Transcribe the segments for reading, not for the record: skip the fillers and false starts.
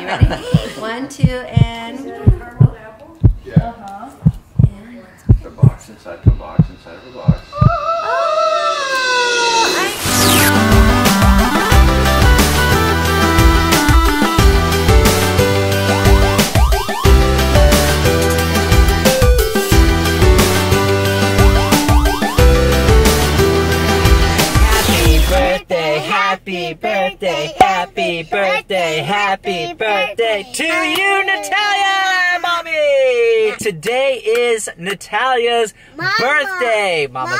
You ready? 1, 2, and. Is it a caramel apple? Yeah. Uh huh. And. The box inside the box inside of the box. Happy birthday, happy birthday, happy birthday to you, Natalia, mommy! Today is Natalia's birthday. Mama's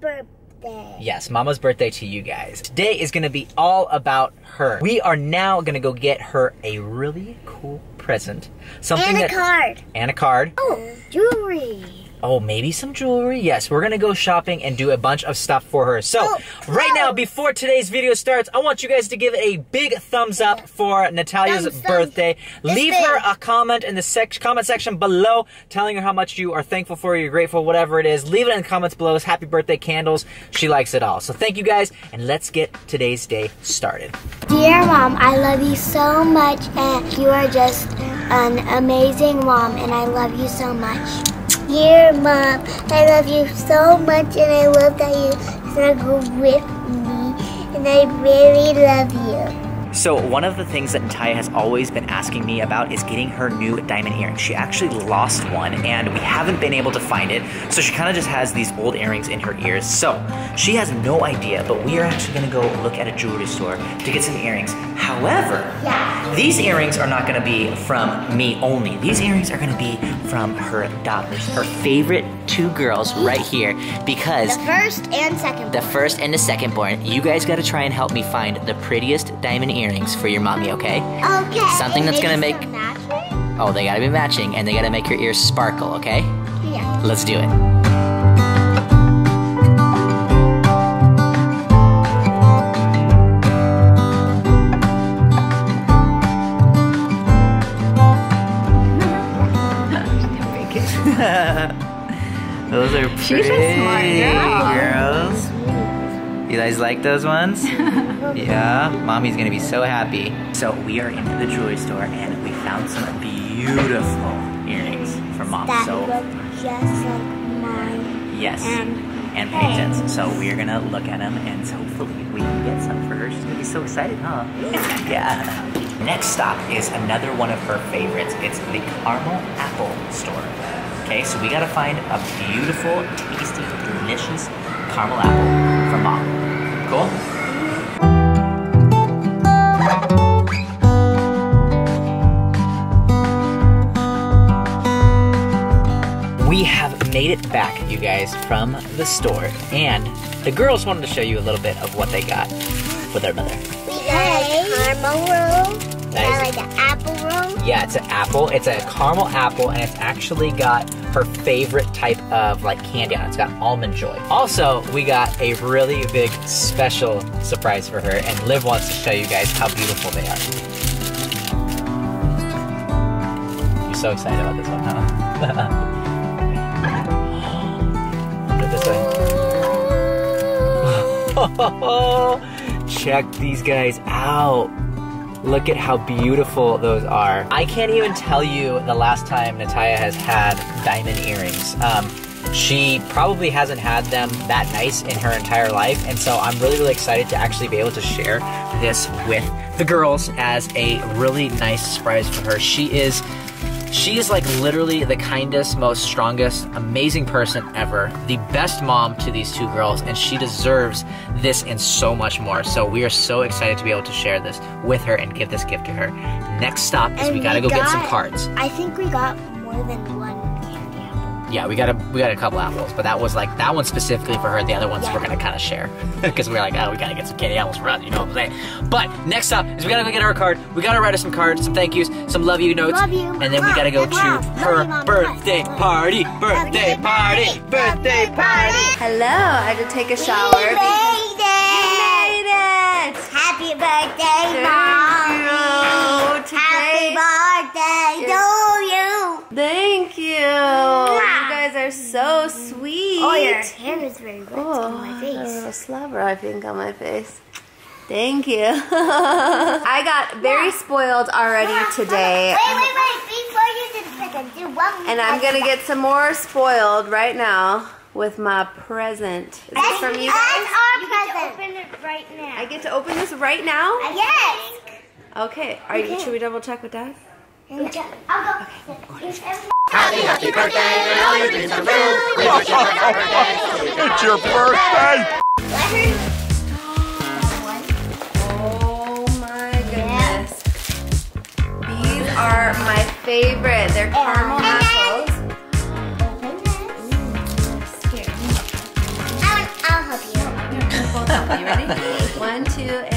birthday. Yes, Mama's birthday to you guys. Today is gonna be all about her. We are now gonna go get her a really cool present. Something and a card. And a card. Oh, jewelry. Oh, maybe some jewelry. Yes, we're gonna go shopping and do a bunch of stuff for her. So, right now, before today's video starts, I want you guys to give a big thumbs up for Natalia's birthday. Leave her a comment in the comment section below, telling her how much you are thankful for, you're grateful, whatever it is. Leave it in the comments below. It's happy birthday candles. She likes it all. So thank you guys, and let's get today's day started. Dear Mom, I love you so much, and you are just an amazing mom, and I love you so much. Dear Mom, I love you so much, and I love that you struggle with me, and I really love you. So one of the things that Natalia has always been asking me about is getting her new diamond earring. She actually lost one, and we haven't been able to find it, so she kind of just has these old earrings in her ears. So she has no idea, but we are actually going to go look at a jewelry store to get some earrings. However, these earrings are not going to be from me only. These earrings are going to be from her daughters, her favorite two girls right here, because the first and the second born. You guys got to try and help me find the prettiest diamond earrings for your mommy, okay? Okay. Something that's going to make... Oh, they got to be matching, and they got to make your ears sparkle, okay? Yeah. Let's do it. Those are pretty girls. You guys like those ones? Yeah, mommy's gonna be so happy. So we are in the jewelry store, and we found some beautiful earrings for mom. That so just like mine. Yes, and Peyton's. So we are gonna look at them, and hopefully we can get some for her. She's gonna be so excited, huh? Yeah. Next stop is another one of her favorites. It's the Caramel Apple Store. Okay, so we gotta find a beautiful, tasty, delicious caramel apple for mom. Cool? We have made it back, you guys, from the store, and the girls wanted to show you a little bit of what they got for their mother. We got a caramel roll. Nice. Like an apple roll? Yeah, it's an apple. It's a caramel apple, and it's actually got her favorite type of like candy on it. It's got Almond Joy. Also, we got a really big special surprise for her, and Liv wants to show you guys how beautiful they are. You're so excited about this one, huh? Look at this one. Check these guys out. Look at how beautiful those are. I can't even tell you the last time Natalia has had diamond earrings. She probably hasn't had them that nice in her entire life, and so I'm really, really excited to actually be able to share this with the girls as a really nice surprise for her. She is like literally the kindest, most strongest, amazing person ever. The best mom to these two girls, and she deserves this and so much more. So we are so excited to be able to share this with her and give this gift to her. Next stop is we gotta go get some cards. I think we got more than one candy apple. Yeah, we got a couple apples, but that was like that one specifically for her. The other ones we're gonna kind of share because we're like, oh, we gotta get some candy apples for us, you know what I'm saying? But next stop is we gotta go get her card. We gotta write her some cards, some thank yous, some love you notes, and then we gotta go to her birthday party, birthday party, birthday party. Hello, I had to take a shower. You made it! You made it! Happy birthday, Mom! Happy birthday to you! Thank you! They're so sweet. Oh, your hair is very wet on my face. I have a slobber, I think, on my face. Thank you. I got very spoiled already today. Wait. Before you do one more. And I'm going to get some more spoiled right now with my present. Is this from you guys? That's our present. Get to open it right now. I get to open this right now? Yes. Okay. Should we double check with Dad? Yeah. I'll go. Okay. Happy birthday and all your dreams come true. We wish you a happy birthday. It's your birthday. Oh my goodness. These are my favorite. They're caramel apples. I'll help you. We'll both help you. Ready? 1, 2, and...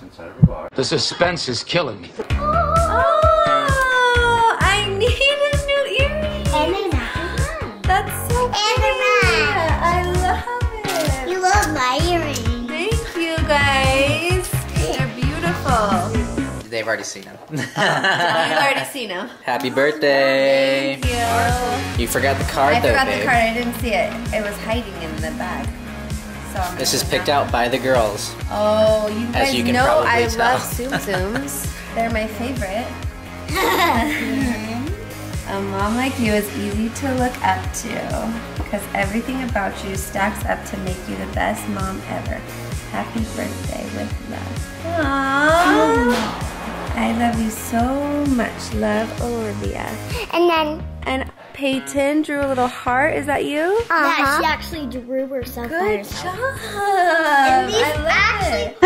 Inside of a box. The suspense is killing me. Oh, I need a new earring. That's so cute. I love it. You love my earring. Thank you guys. They're beautiful. They've already seen them. You've already seen them. Happy birthday. Thank you. You forgot the card though, babe. I forgot the card. I didn't see it. It was hiding in the bag. So this is picked out by the girls. Oh, you guys know I love Tsum Tsums. They're my favorite. A mom like you is easy to look up to because everything about you stacks up to make you the best mom ever. Happy birthday with love. Aww. I love you so much. Love, Olivia. And Peyton drew a little heart. Is that you? Yeah, she actually drew herself. Good job. I love it.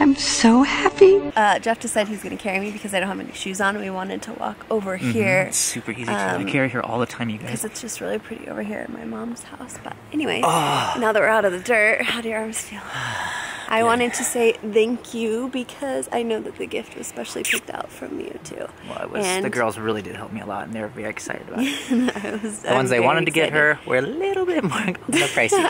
I'm so happy. Jeff decided he's going to carry me because I don't have any shoes on. We wanted to walk over here. It's super easy to carry her all the time, you guys. Because it's just really pretty over here at my mom's house. But anyway, now that we're out of the dirt, how do your arms feel? I wanted to say thank you because I know that the gift was specially picked out from you too. Well, it was, and the girls really did help me a lot, and they were very excited about it. The ones they wanted to get her were a little bit more pricey.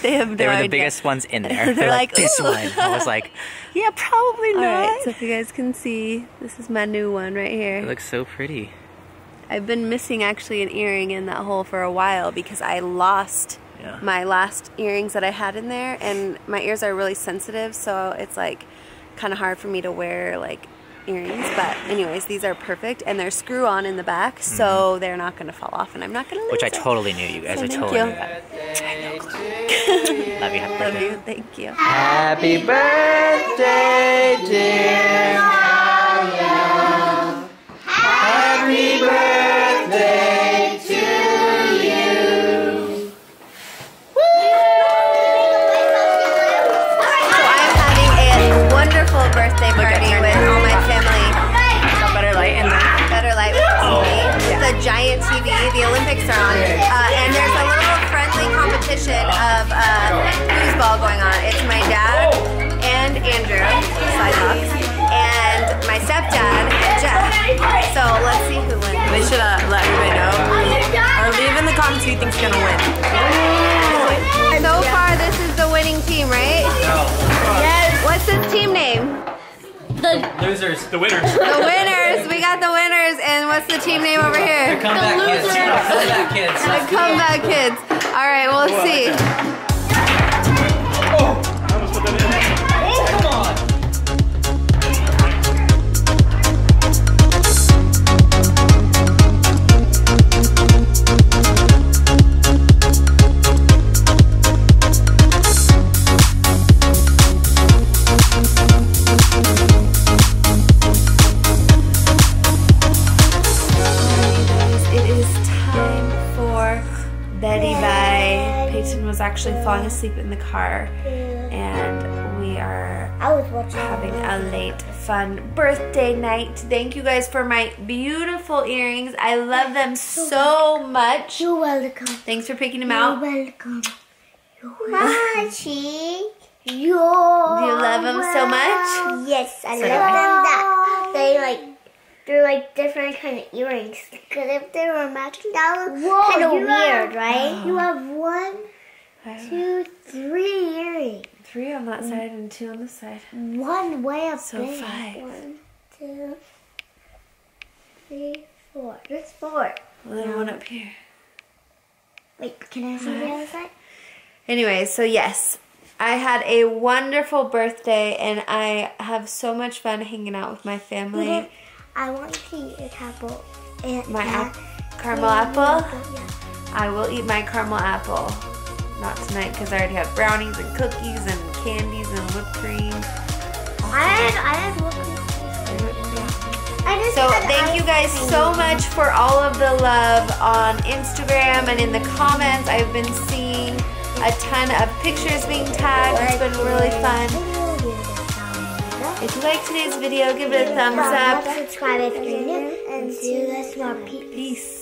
they were the biggest ones in there. They're like, this one. I was like, yeah, probably not. All right, so if you guys can see, this is my new one right here. It looks so pretty. I've been missing actually an earring in that hole for a while because I lost my last earrings that I had in there, and my ears are really sensitive, so it's like kind of hard for me to wear like earrings. But anyways, these are perfect, and they're screw on in the back, so they're not gonna fall off, and I'm not gonna lose it. I totally knew, you guys. So I totally knew that. I had no clue. Love you. Happy birthday. Love you. Thank you. Happy birthday, dear Natalia. Happy birthday. Birthday party with all my family. Better light and better light with TV. The giant TV. The Olympics are on, and there's a little friendly competition of who's ball going on. It's my dad and Andrew, and my stepdad Jeff. So let's see who wins. They should let me know or leave in the comments who you think's gonna win. So far, this is the winning team, right? Yes. What's this team name? The winners. We got the winners. And what's the team name over here? The comeback kids. The comeback kids. All right, we'll see. I almost put that in. Oh, come on. Actually falling asleep in the car, and we are having a late fun birthday night. Thank you guys for my beautiful earrings. I love them so much. You're welcome. Thanks for picking them out. You're welcome. Do you love them so much? Yes, I love them. They're like different kind of earrings. Because if they were matching, that would kind of weird, right? You have 1, 2, 3 earrings. 3 on that side and 2 on this side. 1 way up. So 5. 1, 2, 3, 4. There's 4. And then 1 up here. Wait, can I see the other side? Anyway, so yes, I had a wonderful birthday and I have so much fun hanging out with my family. Yeah, I want to eat an apple. My caramel apple? Yeah. I will eat my caramel apple. Not tonight because I already have brownies and cookies and candies and whipped cream. I had whipped cream. So thank you guys so much for all of the love on Instagram and in the comments. I've been seeing a ton of pictures being tagged. It's been really fun. If you like today's video, give it a thumbs up. Subscribe if you're new and see you guys more. Peace.